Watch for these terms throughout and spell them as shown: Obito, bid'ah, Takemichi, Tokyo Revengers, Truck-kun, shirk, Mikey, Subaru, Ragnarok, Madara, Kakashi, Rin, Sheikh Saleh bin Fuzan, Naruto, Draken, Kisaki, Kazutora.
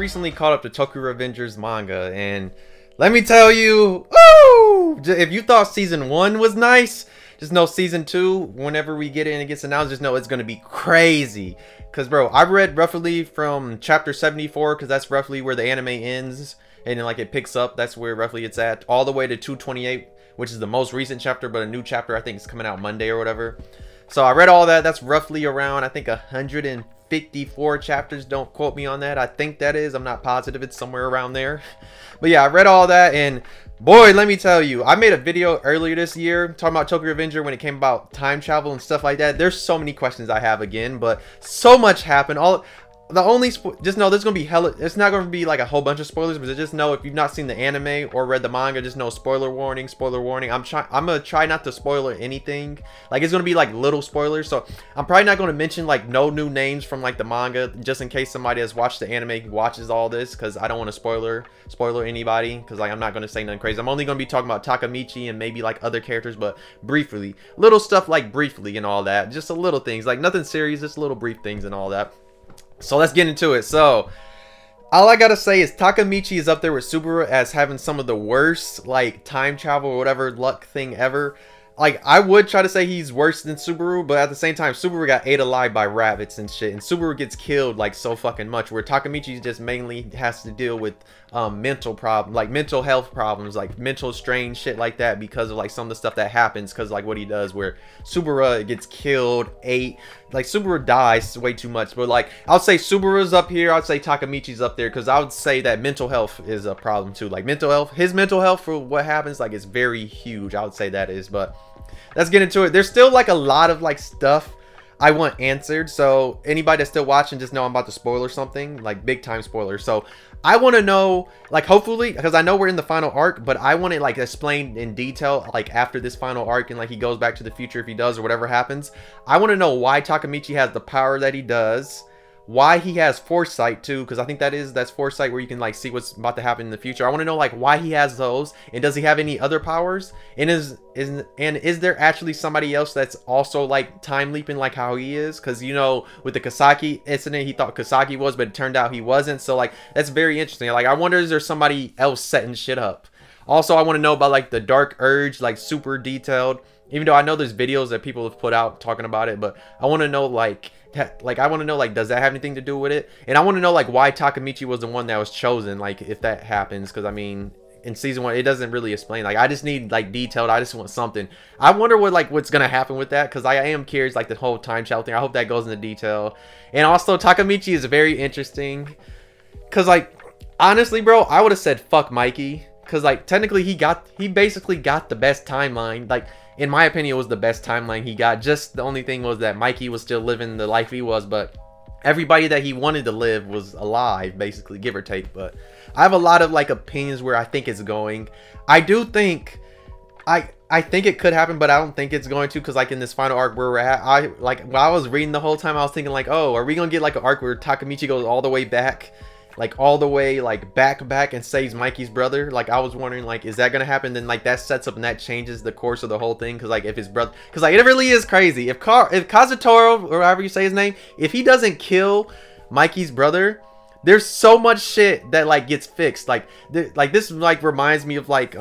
recently caught up to Tokyo Revengers manga, and let me tell you, woo! If you thought season 1 was nice, just know season 2, whenever we get it and it gets announced, just know it's gonna be crazy. Cause bro, I've read roughly from chapter 74, cause that's roughly where the anime ends, and then like it picks up, that's where roughly it's at, all the way to 228, which is the most recent chapter, but a new chapter I think is coming out Monday or whatever. So I read all that. That's roughly around, I think, 154 chapters. Don't quote me on that. I think that is. I'm not positive. It's somewhere around there. But yeah, I read all that, and boy, let me tell you, I made a video earlier this year talking about Tokyo Revenger when it came about time travel and stuff like that. There's so many questions I have again, but so much happened. Just know there's gonna be hella. It's not gonna be like a whole bunch of spoilers, but just know if you've not seen the anime or read the manga, just know spoiler warning, spoiler warning. I'm gonna try not to spoil anything. Like it's gonna be like little spoilers, so I'm probably not gonna mention like no new names from like the manga, just in case somebody has watched the anime watches all this, because I don't want to spoiler anybody, because like I'm not gonna say nothing crazy. I'm only gonna be talking about Takemichi and maybe like other characters, but briefly, little stuff like briefly and all that, just little things, like nothing serious, just little brief things and all that. So let's get into it. So all I gotta say is Takemichi is up there with Subaru as having some of the worst like time travel or whatever luck thing ever. Like I would try to say he's worse than Subaru, but at the same time Subaru got ate alive by rabbits and shit, and Subaru gets killed like so fucking much, where Takemichi just mainly has to deal with mental problem, like mental health problems, like mental strain, shit like that, because of like some of the stuff that happens, because like what he does, where Subaru gets killed, ate, like Subaru dies way too much. But like I'll say Subaru's up here, I'd say Takemichi's up there, because I would say that mental health is a problem too, like mental health, his mental health for what happens, like it's very huge, I would say that is. But let's get into it. There's still like a lot of like stuff I want answered, so anybody that's still watching, just know I'm about to spoil or something, like big time spoiler. So I want to know, like, hopefully, because I know we're in the final arc, but I want it like explained in detail, like after this final arc, and like he goes back to the future if he does, or whatever happens. I want to know why Takemichi has the power that he does, why he has foresight too, because I think that's foresight, where you can like see what's about to happen in the future. I want to know like why he has those, and does he have any other powers, and is there actually somebody else that's also like time leaping like how he is, because you know with the Kisaki incident he thought Kisaki was, but it turned out he wasn't. So like that's very interesting. Like I wonder is there somebody else setting shit up. Also I want to know about like the dark urge, like super detailed, even though I know there's videos that people have put out talking about it, but I want to know like does that have anything to do with it. And I want to know like why Takemichi was the one that was chosen, like if that happens, because I mean in season 1 it doesn't really explain. Like I just need like detailed, I just want something. I wonder what like what's gonna happen with that, because I am curious, like the whole time travel thing, I hope that goes into detail. And also Takemichi is very interesting, because like honestly bro, I would have said fuck Mikey, because like technically he basically got the best timeline, like in my opinion it was the best timeline he got. Just the only thing was that Mikey was still living the life he was, but everybody that he wanted to live was alive, basically, give or take. But I have a lot of like opinions where I think it's going. I do think I think it could happen, but I don't think it's going to, because like in this final arc where we're at, I like while I was reading the whole time I was thinking like, oh, are we gonna get like an arc where Takemichi goes all the way back, like all the way like back and saves Mikey's brother? Like I was wondering like is that gonna happen, then like that sets up and that changes the course of the whole thing, because like if his brother, because like it really is crazy, if Kazutora or however you say his name, if he doesn't kill Mikey's brother, there's so much shit that like gets fixed. Like this like reminds me of like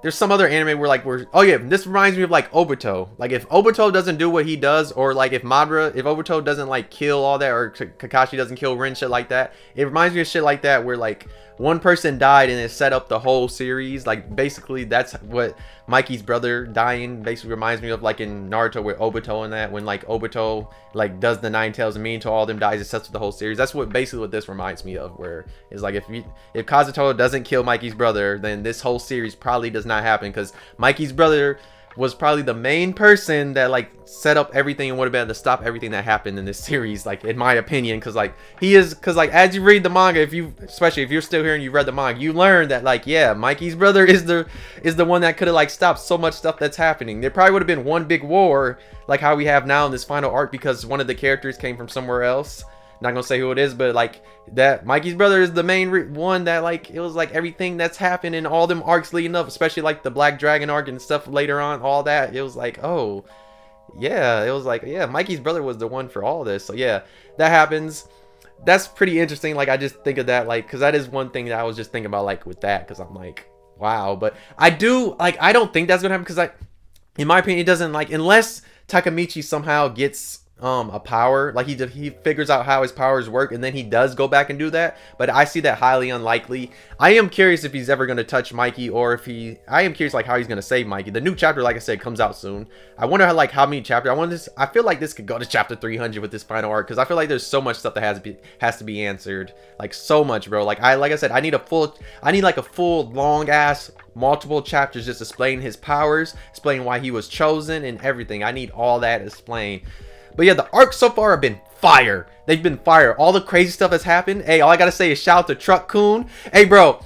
there's some other anime where like we're, oh yeah, this reminds me of like Obito. Like if Obito doesn't do what he does, or like if Madara, if Obito doesn't like kill all that, or Kakashi doesn't kill Rin, shit like that, it reminds me of shit like that where like one person died and it set up the whole series. Like basically that's what Mikey's brother dying basically reminds me of, like in Naruto with Obito and that, when like Obito like does the Nine Tails and mean to all them dies, it sets up the whole series. That's what basically what this reminds me of, where it's like if Kazutora doesn't kill Mikey's brother, then this whole series probably does not happen, because Mikey's brother was probably the main person that like set up everything and would have been able to stop everything that happened in this series, like in my opinion. Because like he is, because like as you read the manga, if you, especially if you're still here and you read the manga, you learn that like yeah, Mikey's brother is the one that could have like stopped so much stuff that's happening. There probably would have been one big war like how we have now in this final arc, because one of the characters came from somewhere else, not gonna say who it is, but like that Mikey's brother is the main one that like it was like everything that's happened in all them arcs leading up, especially like the Black Dragon arc and stuff later on, all that. It was like, oh yeah, it was like yeah, Mikey's brother was the one for all this. So yeah, that happens. that's pretty interesting. Like, I just think of that, like, because that is one thing that I was just thinking about, like, with that, because I'm like, wow. But I do, like, I don't think that's gonna happen, because, like, in my opinion, it doesn't, like, unless Takemichi somehow gets a power, like he figures out how his powers work and then he does go back and do that. But I see that highly unlikely. I am curious if he's ever going to touch Mikey, or if he, I am curious, like, how he's going to save Mikey. The new chapter, like I said, comes out soon. I wonder how, like, how many chapters. I want this. I feel like this could go to chapter 300 with this final arc, because I feel like there's so much stuff that has to be answered, like, so much, bro. Like, I said, I need a full, I need, like, a full long ass multiple chapters just explaining his powers, explaining why he was chosen and everything. I need all that explained. But yeah, the arcs so far have been fire. They've been fire. All the crazy stuff has happened. Hey, all I gotta say is shout out to Truck-kun. Hey, bro.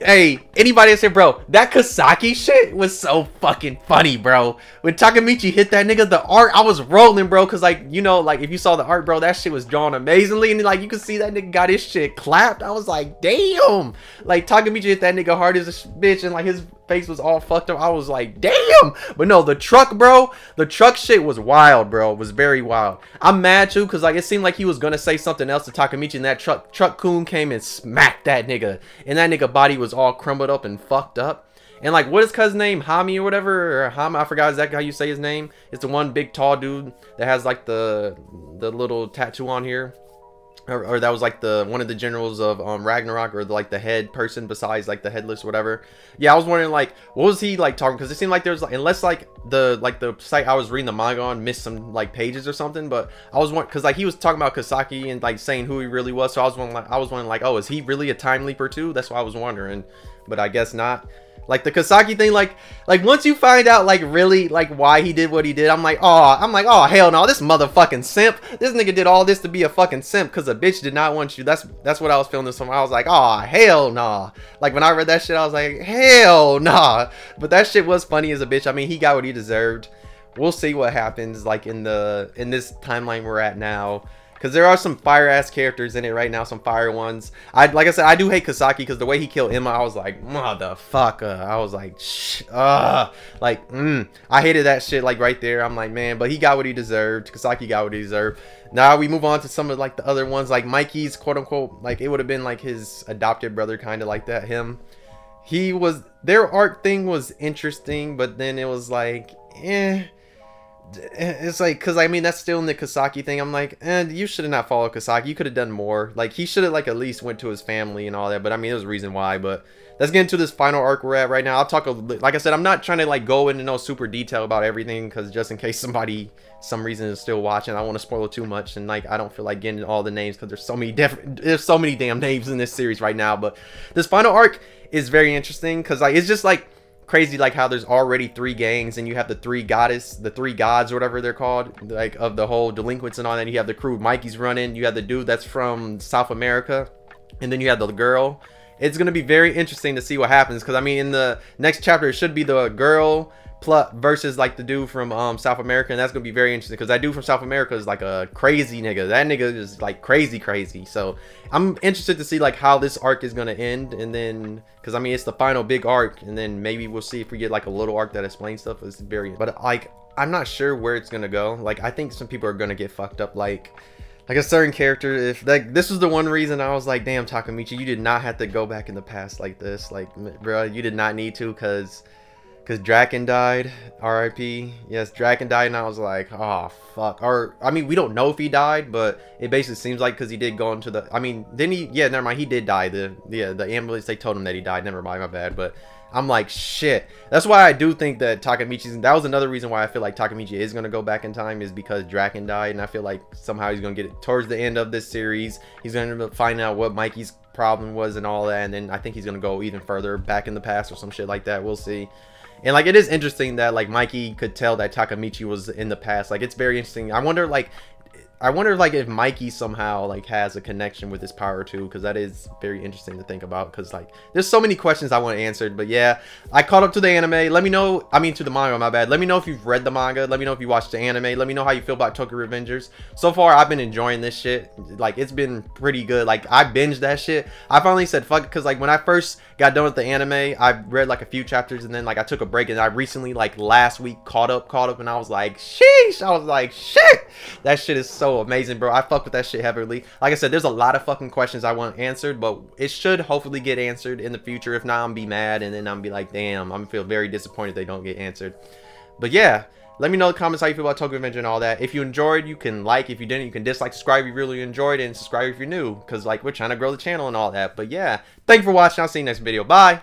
Hey, anybody that said, bro, that Kisaki shit was so fucking funny, bro. When Takemichi hit that nigga, the art, I was rolling, bro. Cause, like, you know, like, if you saw the art, bro, that shit was drawn amazingly. And, like, you could see that nigga got his shit clapped. I was like, damn. Like, Takemichi hit that nigga hard as a bitch, and, like, his face was all fucked up. I was like, damn. But no, the truck, bro, the truck shit was wild, bro. It was very wild. I'm mad too, because, like, it seemed like he was gonna say something else to Takemichi, and that Truck-kun came and smacked that nigga, and that nigga body was all crumbled up and fucked up. And, like, what is cuz name, Hami or whatever, or Hama, I forgot exactly how you say his name. It's the one big tall dude that has, like, the little tattoo on here, or that was, like, the one of the generals of Ragnarok, or the, like, the head person besides, like, the headless whatever. Yeah, I was wondering, like, what was he, like, talking, because it seemed like there was, like, unless, like, the site I was reading the manga on missed some, like, pages or something. But I was wondering, because, like, he was talking about Kisaki and, like, saying who he really was. So I was wondering, like, oh, is he really a time leaper too? That's why I was wondering, but I guess not. Like, the Kisaki thing, like once you find out, like, really, like, why he did what he did, I'm like, oh, hell no, this motherfucking simp. This nigga did all this to be a fucking simp because a bitch did not want you. That's what I was feeling this time. I was like, oh, hell nah. Like, when I read that shit, I was like, hell nah. But that shit was funny as a bitch. I mean, he got what he deserved. We'll see what happens, like, in this timeline we're at now. Because there are some fire-ass characters in it right now, some fire ones. Like I said, I do hate Kisaki, because the way he killed Emma, I was like, motherfucker. I was like, shh, I hated that shit, like, right there. I'm like, man, but he got what he deserved. Kisaki got what he deserved. Now we move on to some of, like, the other ones, like Mikey's, quote-unquote, like, it would have been, like, his adopted brother, kind of like that, him. He was, their art thing was interesting, but then it was like, eh. It's like, because I mean, that's still in the Kisaki thing. I'm like, and you should have not followed Kisaki. You could have done more. Like, he should have, like, at least went to his family and all that. But I mean, there's a reason why. But let's get into this final arc we're at right now. I'll talk a little, like I said, I'm not trying to, like, go into no super detail about everything, because just in case somebody some reason is still watching, I don't want to spoil too much. And, like, I don't feel like getting all the names, because there's so many damn names in this series right now. But this final arc is very interesting, because, like, it's just, like, crazy, like, how there's already three gangs, and you have the three gods or whatever they're called, like, of the whole delinquents and all that. You have the crew Mikey's running, you have the dude that's from South America, and then you have the girl. It's gonna be very interesting to see what happens, because I mean, in the next chapter it should be the girl versus, like, the dude from South America, and that's gonna be very interesting, because that dude from South America is, like, a crazy nigga. That nigga is, like, crazy. So I'm interested to see, like, how this arc is gonna end, and then, because I mean, it's the final big arc, and then maybe we'll see if we get, like, a little arc that explains stuff. It's very, but, like, I'm not sure where it's gonna go. Like, I think some people are gonna get fucked up, like a certain character. If, like, this is the one reason I was like, damn, Takemichi, you did not have to go back in the past like this. Like, bro, you did not need to, because Draken died, RIP. Yes, Draken died, and I was like, oh fuck. Or, I mean, we don't know if he died, but it basically seems like, because he did go into the, I mean, then he, yeah, never mind, he did die. The ambulance, they told him that he died. Never mind, my bad. But I'm like, shit. That's why I do think that Takemichi's, that was another reason why I feel like Takemichi is gonna go back in time, is because Draken died, and I feel like somehow he's gonna get it towards the end of this series. He's gonna find out what Mikey's problem was and all that, and then I think he's gonna go even further back in the past or some shit like that. We'll see. And, like, it is interesting that, like, Mikey could tell that Takemichi was in the past. Like, it's very interesting. I wonder, like, if Mikey somehow, like, has a connection with his power too, because that is very interesting to think about, because, like, there's so many questions I want answered. But yeah, I caught up to the anime. Let me know, I mean, to the manga, my bad. Let me know if you've read the manga. Let me know if you watched the anime. Let me know how you feel about Tokyo Revengers. So far, I've been enjoying this shit. Like, it's been pretty good. Like, I binged that shit. I finally said fuck, because, like, when I first got done with the anime, I read, like, a few chapters, and then, like, I took a break, and I recently, like, last week caught up, and I was like, sheesh. I was like, shit. That shit is so so amazing, bro. I fuck with that shit heavily. Like I said, there's a lot of fucking questions I want answered, but it should hopefully get answered in the future. If not, I'm be mad, and then I'm be like, damn, I'm feel very disappointed they don't get answered. But yeah, let me know in the comments how you feel about Tokyo Revengers and all that. If you enjoyed, you can like. If you didn't, you can dislike, subscribe if you really enjoyed it, and subscribe if you're new, because like, we're trying to grow the channel and all that. But yeah, thank you for watching. I'll see you next video. Bye.